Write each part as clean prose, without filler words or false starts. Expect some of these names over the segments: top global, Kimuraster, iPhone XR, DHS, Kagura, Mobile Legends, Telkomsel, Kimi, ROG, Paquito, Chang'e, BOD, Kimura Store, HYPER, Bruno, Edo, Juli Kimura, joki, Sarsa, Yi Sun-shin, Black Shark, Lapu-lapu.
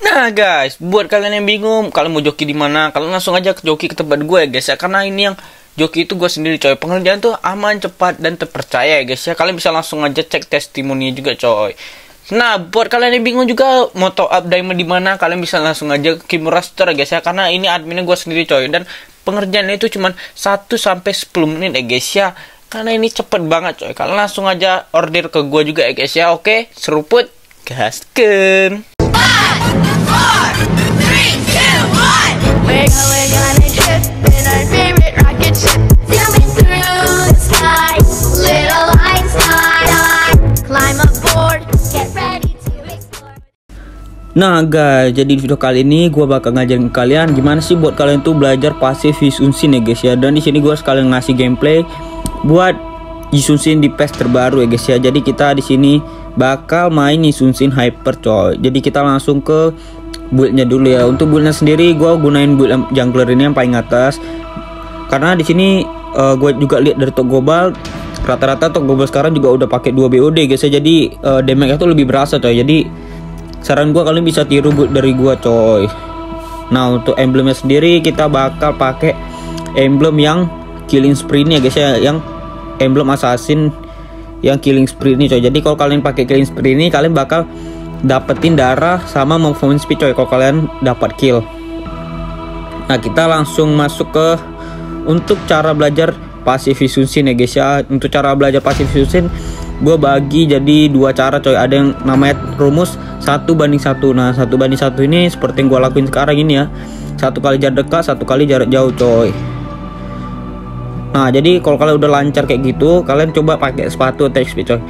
Nah guys, buat kalian yang bingung kalau mau joki di mana, kalian langsung aja ke joki ke tempat gue ya guys ya. Karena ini yang joki itu gue sendiri coy. Pengerjaan tuh aman, cepat, dan terpercaya ya guys ya. Kalian bisa langsung aja cek testimoninya juga coy. Nah, buat kalian yang bingung juga mau top up diamond di mana, kalian bisa langsung aja ke Kimuraster guys ya, karena ini adminnya gue sendiri coy, dan pengerjaannya itu cuman 1 sampai 10 menit ya guys ya. Karena ini cepet banget coy. Kalian langsung aja order ke gue juga ya guys ya. Oke, seruput gaskeun. 5 4 3 2 1 We're going on a trip in our favorite rocket ship, jumping through the sky, little Einstein, climb aboard. Nah guys, jadi di video kali ini gue bakal ngajarin kalian gimana sih buat kalian tuh belajar pasif Yi Sun-shin ya guys ya. Dan di sini gue sekalian ngasih gameplay buat Yi Sun-shin di patch terbaru ya guys ya. Jadi kita di sini bakal main Yi Sun-shin hyper coy. Jadi kita langsung ke buildnya dulu ya. Untuk buildnya sendiri gue gunain build jungler ini yang paling atas, karena di sini gue juga lihat dari top global, rata-rata top global sekarang juga udah pakai 2 BOD guys ya. Jadi damage-nya tuh lebih berasa coy. Jadi saran gua kalian bisa tiru dari gua coy. Nah, untuk emblemnya sendiri kita bakal pakai emblem yang killing spree ini ya guys ya, yang emblem assassin yang killing spree ini coy. Jadi kalau kalian pakai killing spree ini kalian bakal dapetin darah sama movement speed coy kalau kalian dapat kill. Nah, kita langsung masuk ke untuk cara belajar pasif Yi Sun-shin ya guys ya. Untuk cara belajar pasif Yi Sun-shin gue bagi jadi 2 cara coy. Ada yang namanya rumus 1 banding 1. Nah, 1 banding 1 ini seperti yang gue lakuin sekarang ini ya, 1 kali jarak dekat, 1 kali jarak jauh coy. Nah, jadi kalau kalian udah lancar kayak gitu, kalian coba pakai sepatu attack speed coy.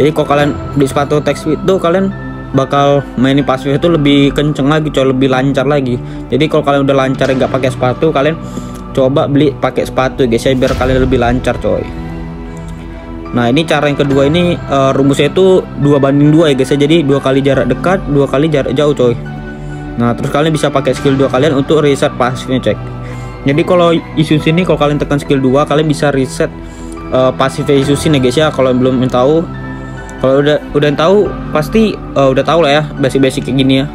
Jadi kalau kalian beli sepatu attack speed tuh, kalian bakal mainin pasif itu lebih kenceng lagi coy, lebih lancar lagi. Jadi kalau kalian udah lancar nggak pakai sepatu, kalian coba beli pakai sepatu guys ya, biar kalian lebih lancar coy. Nah, ini cara yang kedua ini rumusnya itu 2 banding 2 ya guys ya. Jadi 2 kali jarak dekat, 2 kali jarak jauh coy. Nah, terus kalian bisa pakai skill 2 kalian untuk reset pasifnya cek. Jadi kalau Yi Sun-shin ini kalau kalian tekan skill 2 kalian bisa reset pasifnya Yi Sun-shin ya guys ya. Kalau belum yang tahu, kalau udah yang tahu pasti udah tahu lah ya basic-basic kayak gini ya.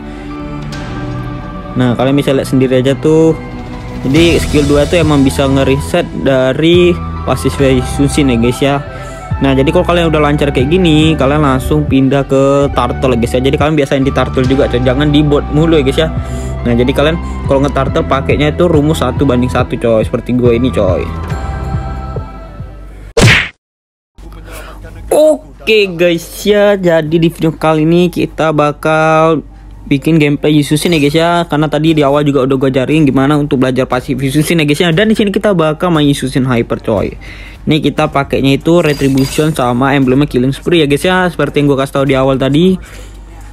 Nah, kalian bisa lihat sendiri aja tuh. Jadi skill 2 itu emang bisa ngereset dari pasifnya Yi Sun-shin ya guys ya. Nah, jadi kalau kalian udah lancar kayak gini, kalian langsung pindah ke turtle guys ya. Jadi kalian biasain di turtle juga coy, jangan di bot mulu ya guys ya. Nah, jadi kalian kalau nge-turtle pakainya itu rumus 1 banding 1 coy, seperti gue ini coy. Oke guys ya, jadi di video kali ini kita bakal bikin gameplay Yi Sun-shin ya guys ya. Karena tadi di awal juga udah gue ajarin gimana untuk belajar pasif Yi Sun-shin ya guys ya. Dan di sini kita bakal main Yi Sun-shin hyper coy. Ini kita pakainya itu retribution sama emblemnya killing spree ya guys ya, seperti yang gue kasih tahu di awal tadi.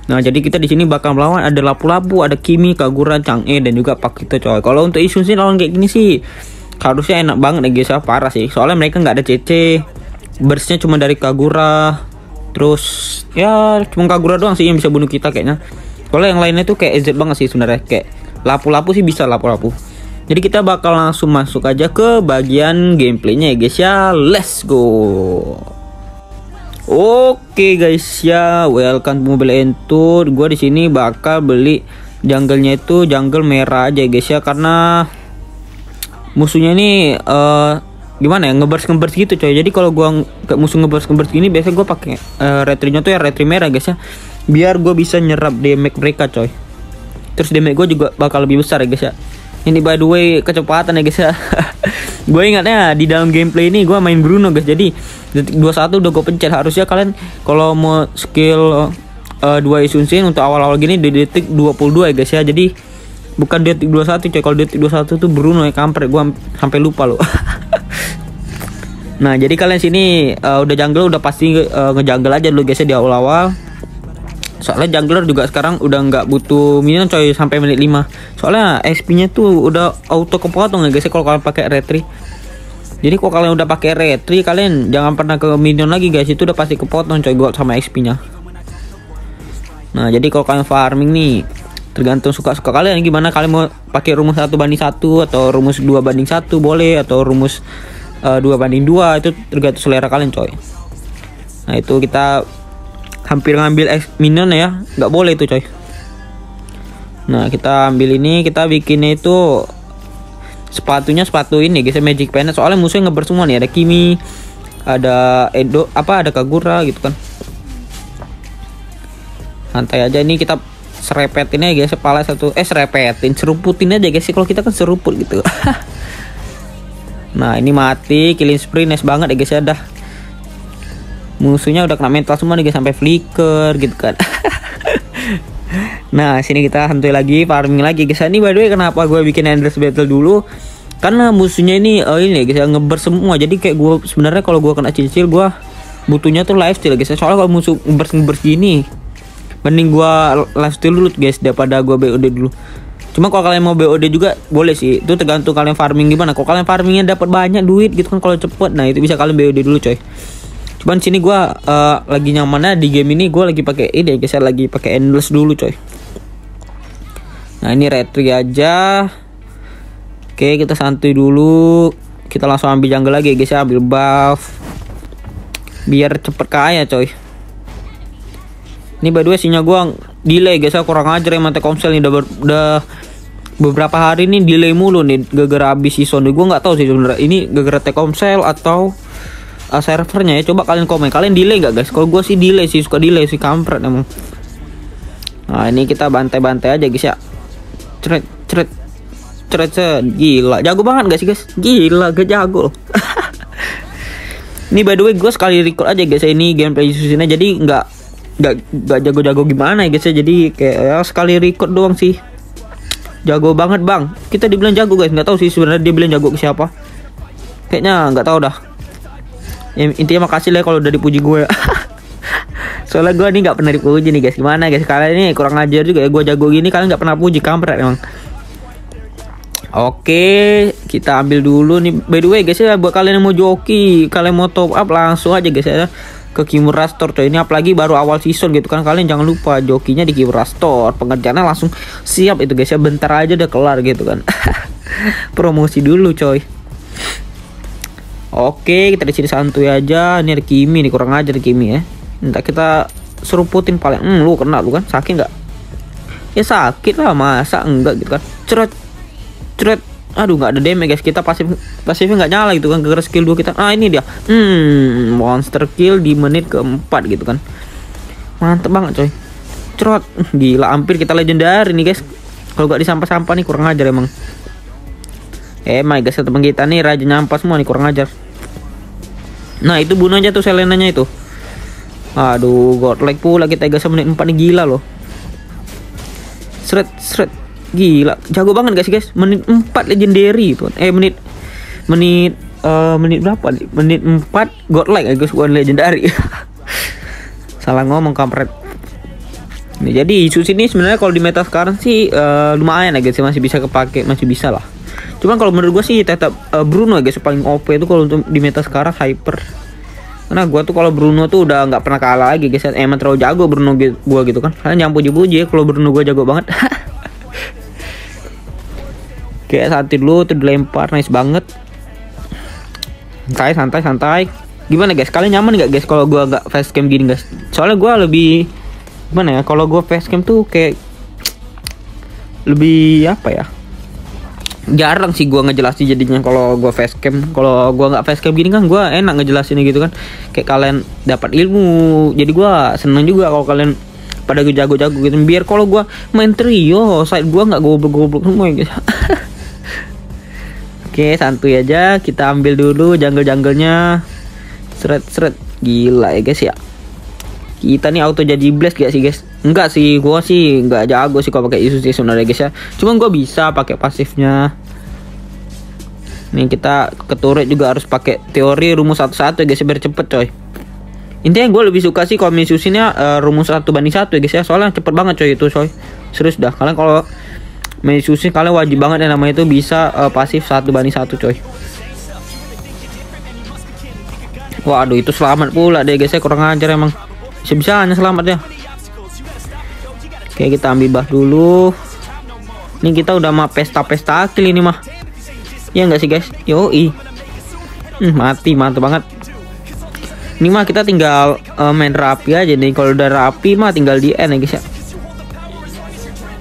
Nah, jadi kita di sini bakal melawan ada Lapu-lapu, ada Kimi, Kagura, Chang'e, dan juga Paquito coy. Kalau untuk Yi Sun-shin lawan kayak gini sih harusnya enak banget ya guys ya, parah sih. Soalnya mereka nggak ada CC, burstnya cuma dari Kagura. Terus ya cuma Kagura doang sih yang bisa bunuh kita kayaknya. Kalau yang lainnya tuh kayak EZ banget sih sebenarnya, kayak Lapu-lapu sih bisa Lapu-lapu. Jadi kita bakal langsung masuk aja ke bagian gameplaynya ya guys ya. Let's go. Oke guys ya, welcome to Mobile Legends. Gua di sini bakal beli jungle-nya itu jungle merah aja ya guys ya, karena musuhnya ini gimana ya, ngeburst gitu coy. Jadi kalau gua musuh ngeburst gini biasanya gua pakai retrinya tuh ya retri merah guys ya, biar gue bisa nyerap damage mereka coy. Terus damage gue juga bakal lebih besar ya guys ya. Ini by the way kecepatan ya guys ya. Gue ingatnya di dalam gameplay ini gue main Bruno guys. Jadi detik 21 udah gue pencet. Harusnya kalian kalau mau skill 2 Yi Sun-shin untuk awal-awal gini di detik 22 ya guys ya. Jadi bukan detik 21 coy. Kalau detik 21 tuh Bruno ya, kampret. Gue sampai lupa loh. Nah, jadi kalian sini udah jungle udah pasti ngejungle aja dulu guys ya di awal-awal. Soalnya jungler juga sekarang udah nggak butuh minion coy sampai menit 5. Soalnya XP-nya tuh udah auto kepotong ya guys ya kalau kalian pakai retri. Jadi kalau kalian udah pakai retri kalian jangan pernah ke minion lagi guys, itu udah pasti kepotong coy gold sama XP-nya. Nah, jadi kalau kalian farming nih tergantung suka-suka kalian gimana, kalian mau pakai rumus 1 banding 1 atau rumus 2 banding 1 boleh, atau rumus 2 banding 2 itu tergantung selera kalian coy. Nah, itu kita hampir ngambil minion ya, nggak boleh itu coy. Nah, kita ambil ini, kita bikinnya itu sepatunya sepatu ini guys, Magic Planet. Soalnya musuhnya ngeber semua nih, ada Kimi, ada Edo, ada Kagura gitu kan. Santai aja, ini kita serepetin aja guys, kepala satu serepetin, seruputin aja guys. Kalau kita kan seruput gitu. Nah, ini mati, killing spree, nice banget ya guys ya dah. Musuhnya udah kena mental semua nih guys, sampai flicker gitu kan. Nah, sini kita hantui lagi, farming lagi guys. Ini by the way kenapa gue bikin endless battle dulu? Karena musuhnya ini guys, ngeber semua. Jadi kayak gue sebenarnya kalau gue kena cicil, gue butuhnya tuh lifesteal guys. Soalnya kalau musuh ngeber gini, mending gua lifesteal dulu guys daripada gua BOD dulu. Cuma kalau kalian mau BOD juga boleh sih, itu tergantung kalian farming gimana. Kalau kalian farmingnya dapat banyak duit gitu kan, kalau cepet, nah itu bisa kalian BOD dulu coy. Cuman sini gua lagi nyamannya di game ini, gua lagi pakai ide guys, saya lagi pakai endless dulu coy. Nah, ini retry aja. Oke, kita santuy dulu, kita langsung ambil jungle lagi guys ya, ambil buff biar cepet kaya coy. Ini by the way sinyal gua delay guys, kurang ajar ya Telkomsel nih, udah beberapa hari nih delay mulu nih gara-gara abis season. Gua nggak tahu sih sebenarnya ini gara-gara Telkomsel atau servernya ya. Coba kalian komen, kalian delay nggak guys? Kalau gua sih delay sih, suka delay sih, kampret emang. Nah, ini kita bantai-bantai aja guys ya. Cret cret cret cret, gila jago banget guys, gila gak jago. Ini by the way gua sekali record aja guys, ini gameplay seasonnya, jadi nggak jago-jago gimana ya guys ya, jadi kayak ya, sekali record doang sih. Jago banget bang, kita dibilang jago guys, nggak tahu sih sebenarnya dia bilang jago ke siapa, kayaknya nggak tahu dah ya. Intinya makasih lah kalau udah dipuji gue. Soalnya gue nih nggak pernah dipuji nih guys, gimana guys, kalian ini kurang ajar juga ya, gue jago gini kalian nggak pernah puji, kampret emang. Oke, kita ambil dulu nih. By the way guys ya, buat kalian yang mau joki, kalian mau top up langsung aja guys ya ke Kimura Store coy. Ini apalagi baru awal season gitu kan, kalian jangan lupa jokinya di Kimura Store, pengerjaannya langsung siap itu guys ya, bentar aja udah kelar gitu kan. Promosi dulu coy. Oke, kita di sini santuy aja. Ini ada Kimi nih, kurang ajar Kimi ya. Entah kita seruputin paling. Lu kena bukan? Sakit nggak? Ya sakit lah, masa enggak gitu kan. Ceret ceret, aduh nggak ada damage guys, kita pasifnya nggak nyala gitu kan gara-gara skill 2 kita. Ah, ini dia, monster kill di menit keempat gitu kan, mantep banget coy. Cerot, gila hampir kita legendary nih guys, kalau nggak disampah-sampah nih kurang ajar emang. My guys, teman kita nih raja nyampah semua nih, kurang ajar. Nah, itu bunuh aja tuh selenanya itu, aduh god like pula kita guys, menit 4 nih, gila loh. Seret seret, gila jago banget guys menit 4 legendary tuh. Menit berapa nih? Menit 4 godlike guys, bukan legendary. Salah ngomong, kampret. Nah, jadi isu sini sebenarnya kalau di meta sekarang sih lumayan ya guys, masih bisa kepake, masih bisa lah. Cuman kalau menurut gue sih tetap Bruno guys paling OP itu kalau untuk di meta sekarang hyper. Karena gue tuh kalau Bruno tuh udah nggak pernah kalah lagi guys, emang terlalu jago Bruno gue gitu kan. Kalian jangan puji-puji ya kalau Bruno gue jago banget. Kayak santai dulu tuh, dilempar nice banget. Santai. Gimana guys, kalian nyaman nggak guys kalau gua nggak fast cam gini guys? Soalnya gua lebih gimana ya, kalau gua fast cam tuh kayak lebih apa ya, jarang sih gua ngejelasin jadinya kalau gua fast cam. Kalau gua nggak fast cam gini kan gua enak ngejelasinnya gitu kan, kayak kalian dapat ilmu. Jadi gua seneng juga kalau kalian pada jago-jago gitu, biar kalau gua main trio side gua nggak goblok-goblok semua guys. Oke, santuy aja, kita ambil dulu jungle-junglenya. Seret-seret, gila ya guys ya. Kita nih auto jadi blast gak sih guys? Enggak sih, gua sih nggak jago sih kalau pakai isu sih sebenarnya guys ya. Cuman gua bisa pakai pasifnya. Nih kita ke turret juga harus pakai teori rumus 1-1 guys biar cepet coy. Intinya gue lebih suka sih kalau isusnya rumus 1:1 guys ya. Soalnya cepet banget coy itu coy. Serius dah, kalian kalau main sushi kalian wajib banget yang namanya itu bisa pasif 1:1 coy. Waduh, itu selamat pula deh guys ya, kurang ajar emang, bisa hanya selamat ya. Oke, kita ambil buff dulu. Ini kita udah mah pesta-pesta akil ini mah, ya enggak sih guys? Yoi, mati, mantap banget. Ini mah kita tinggal main rapi aja nih, kalau udah rapi mah tinggal di end ya guys ya.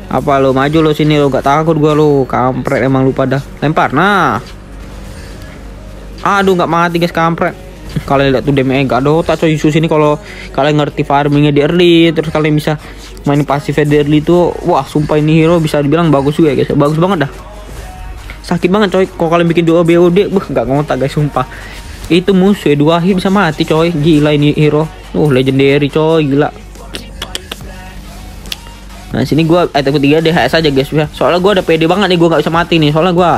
Apa lo maju lo sini lo, gak takut gua lo. Kampret emang lupa dah. Lempar. Nah. Aduh nggak mati guys kampret. Kalian lihat tuh damage gak ada otak coy Isu sini. Kalau kalian ngerti farmingnya di early, terus kalian bisa main pasifnya di early tuh, wah sumpah ini hero bisa dibilang bagus juga ya guys. Bagus banget dah. Sakit banget coy kalau kalian bikin duo BOD, beh nggak ngotak guys sumpah. Itu musuh dua hit bisa mati coy. Gila ini hero. Legendary coy gila. Nah sini gua item ketiga DHS aja guys ya. Soalnya gua udah pede banget nih, gua nggak bisa mati nih. Soalnya gua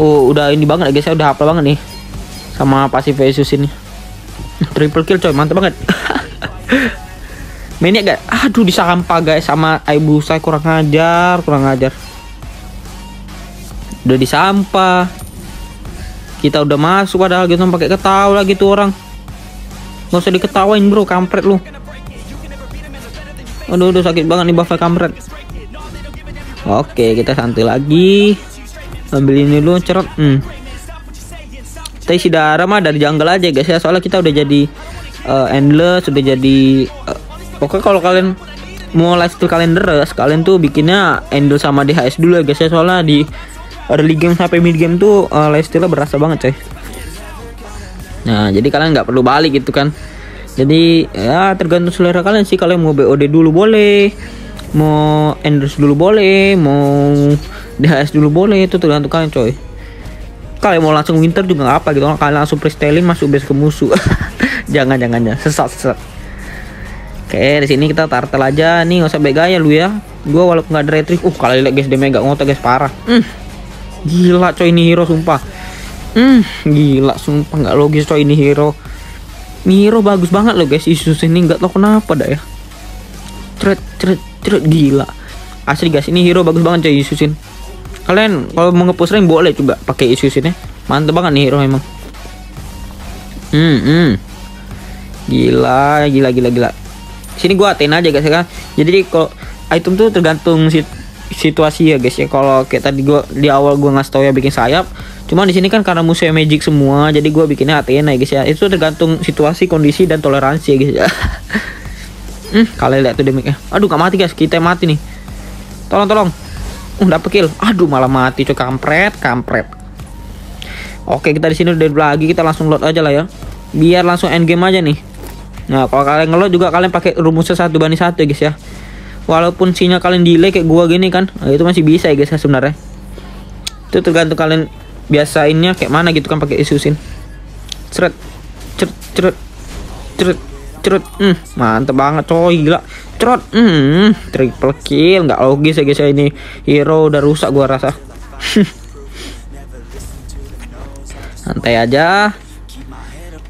udah ini banget guys, saya udah hafal banget nih sama pasif Yesus ini. Triple kill coy, mantap banget. Mainnya guys, aduh disampah guys sama Aibu, saya kurang ajar, Udah disampah. Kita udah masuk padahal gitu pakai ketawa lagi tuh orang. Nggak usah diketawain bro, kampret lu. Aduh sakit banget nih buff kampret. Oke, kita santai lagi. Ambil ini dulu cerot. Kita isi darah mah dari jungle aja guys ya. Soalnya kita udah jadi endless, udah jadi pokoknya kalau kalian mau lifesteal kalian deres, kalian tuh bikinnya endless sama DHS dulu ya guys ya. Soalnya di early game sampai mid game tuh lifestealnya berasa banget coy. Nah, jadi kalian nggak perlu balik gitu kan. Jadi ya tergantung selera kalian sih. Kalian mau BOD dulu boleh, mau endorse dulu boleh, mau DHS dulu boleh, itu tergantung kalian coy. Kalian mau langsung winter juga nggak apa gitu, kalian langsung freestyling masuk base ke musuh. Jangan sesat. Oke, di sini kita tartel aja nih, nggak usah baik gaya lu ya. Gua walaupun nggak ada retrik, kalian lihat guys damage nggak ngotot guys parah. Gila coy ini hero sumpah. Gila sumpah nggak logis coy ini hero. Niro bagus banget loh guys Isu ini, nggak tahu kenapa dah ya. Tret gila. Asli guys ini hero bagus banget coy Isu Sin. Kalian kalau mau nge-push rank boleh coba pakai Isu Sin ya. Mantap banget nih hero emang. Gila. Sini gua atain aja guys ya. Jadi kalau item tuh tergantung situasi ya guys ya. Kalau kayak tadi gua di awal gua ngasih tau ya bikin sayap. Cuma di sini kan karena musuhnya magic semua, jadi gue bikinnya Athena ya guys ya. Itu tergantung situasi, kondisi, dan toleransi ya guys ya. Kalian lihat tuh damage-nya. Aduh gak mati guys, kita mati nih. Tolong. Dapet kill. Aduh malah mati coy, kampret. Oke, kita di sini udah lagi, kita langsung load aja lah ya. Biar langsung end game aja nih. Nah, kalau kalian ngeload juga kalian pakai rumusnya 1:1 ya guys ya. Walaupun sinyal kalian delay kayak gua gini kan, itu masih bisa ya guys ya sebenarnya. Itu tergantung kalian biasainnya kayak mana gitu kan pakai isusin. Ceret. Mantep banget coy gila. Ceret. Triple kill nggak logis ya guys ya, ini hero udah rusak gua rasa. Santai aja.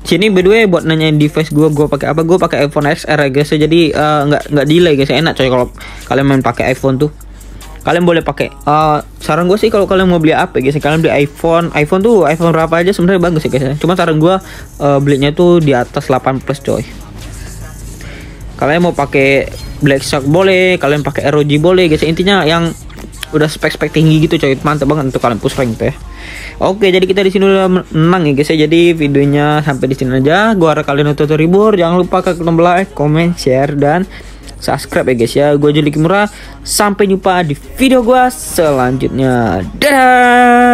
Sini by the way buat nanyain device gua pakai apa? Gua pakai iPhone XR ya guys ya. Jadi nggak delay guys ya. Enak coy kalau kalian main pakai iPhone tuh. Kalian boleh pakai saran gue sih kalau kalian mau beli apa guys, kalian beli iPhone tuh iPhone berapa aja sebenarnya bagus ya guys ya. Cuma saran gue belinya tuh di atas 8+ coy. Kalian mau pakai Black Shark boleh, kalian pakai ROG boleh guys, intinya yang udah spek tinggi gitu coy, mantap banget untuk kalian push rank tuh ya. Oke, jadi kita di sini udah menang ya guys ya. Jadi videonya sampai di sini aja. Gue harap kalian untuk terhibur, jangan lupa klik like, comment, share, dan subscribe ya guys ya. Gue Juli Kimura. Sampai jumpa di video gue selanjutnya. Dadah.